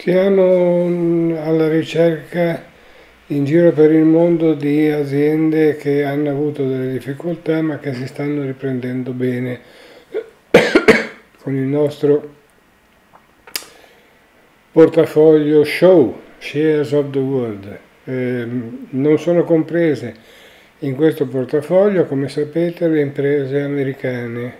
Siamo alla ricerca in giro per il mondo di aziende che hanno avuto delle difficoltà ma che si stanno riprendendo bene con il nostro portafoglio SHOW, Shares of the World. Non sono comprese in questo portafoglio, come sapete, le imprese americane,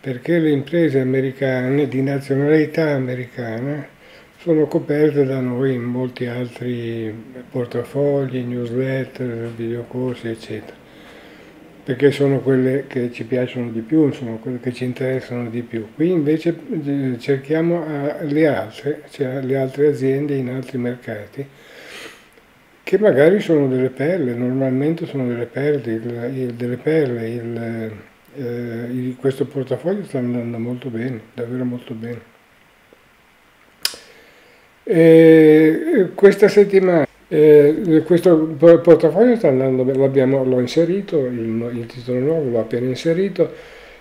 perché le imprese americane di nazionalità americana sono coperte da noi in molti altri portafogli, newsletter, videocorsi, eccetera, perché sono quelle che ci piacciono di più, sono quelle che ci interessano di più. Qui invece cerchiamo le altre aziende in altri mercati, che magari sono delle perle, normalmente sono delle perle. Questo portafoglio sta andando molto bene, davvero molto bene. Questa settimana questo portafoglio sta andando bene, l'ho inserito, il titolo nuovo l'ho appena inserito,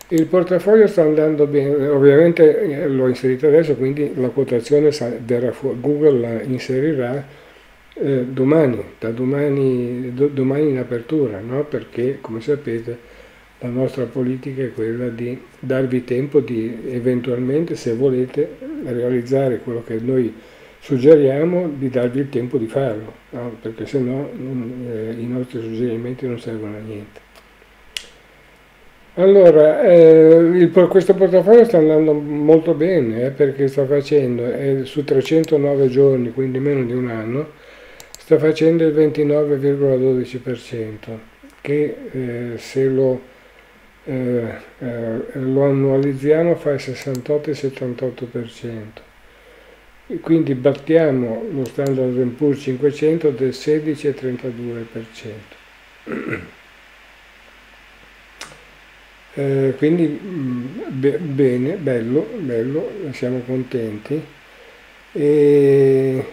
il portafoglio sta andando bene, ovviamente l'ho inserito adesso, quindi la quotazione verrà fuori, Google la inserirà domani, domani in apertura, no? Perché come sapete la nostra politica è quella di darvi tempo di eventualmente, se volete realizzare quello che noi suggeriamo, di darvi il tempo di farlo, no? Perché se no i nostri suggerimenti non servono a niente. Allora, questo portafoglio sta andando molto bene, perché sta facendo, su 309 giorni, quindi meno di un anno, sta facendo il 29,12%, che se lo annualizziamo fa il 68,78%. Quindi battiamo lo Standard & Poor's 500 del 16,32%. Quindi bene, bello, siamo contenti. E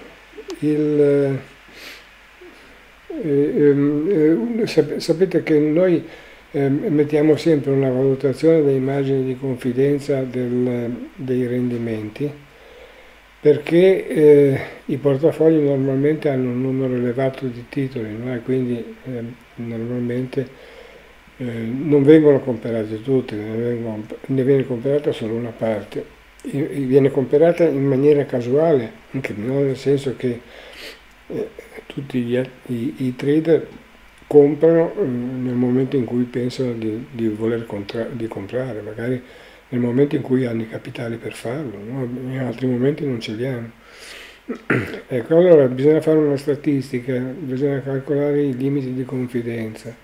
sapete che noi mettiamo sempre una valutazione dei margini di confidenza dei rendimenti, perché i portafogli normalmente hanno un numero elevato di titoli, no? E quindi normalmente non vengono comperati tutti, ne viene comperata solo una parte, viene comperata in maniera casuale, anche nel senso che tutti i trader comprano nel momento in cui pensano di voler comprare, magari nel momento in cui hanno i capitali per farlo, no? In altri momenti non ce li hanno. Ecco, allora bisogna fare una statistica, bisogna calcolare i limiti di confidenza,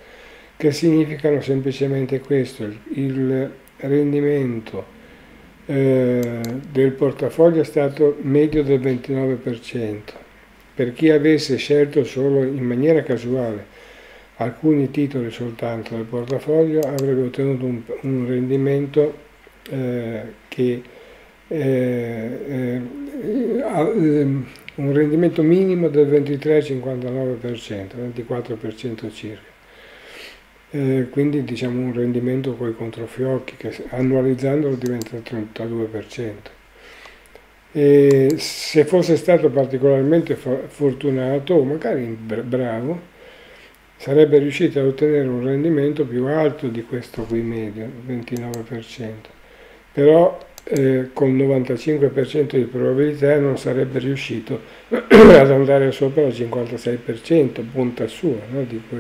che significano semplicemente questo: il rendimento del portafoglio è stato medio del 29%. Per chi avesse scelto solo in maniera casuale alcuni titoli soltanto del portafoglio, avrebbe ottenuto un rendimento un rendimento minimo del 23,59%, 24% circa, quindi diciamo un rendimento coi controfiocchi, che annualizzandolo diventa il 32%. E se fosse stato particolarmente fortunato o magari bravo, sarebbe riuscito ad ottenere un rendimento più alto di questo qui medio, 29%. Però con il 95% di probabilità non sarebbe riuscito ad andare sopra il 56%, bontà sua, no? Dico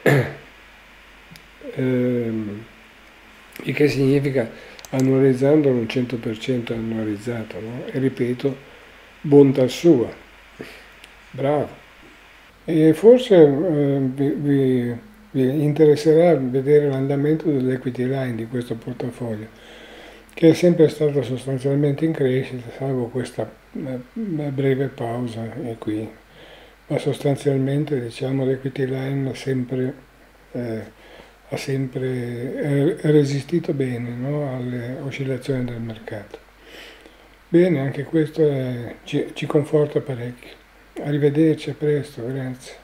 io. Il che significa, annualizzandolo, un 100% annualizzato, no? E ripeto, bontà sua, bravo. E forse vi interesserà vedere l'andamento dell'equity line di questo portafoglio, che è sempre stato sostanzialmente in crescita, salvo questa breve pausa qui, ma sostanzialmente, diciamo, l'equity line ha sempre resistito bene, no? Alle oscillazioni del mercato. Bene, anche questo ci conforta parecchio. Arrivederci, a presto, grazie.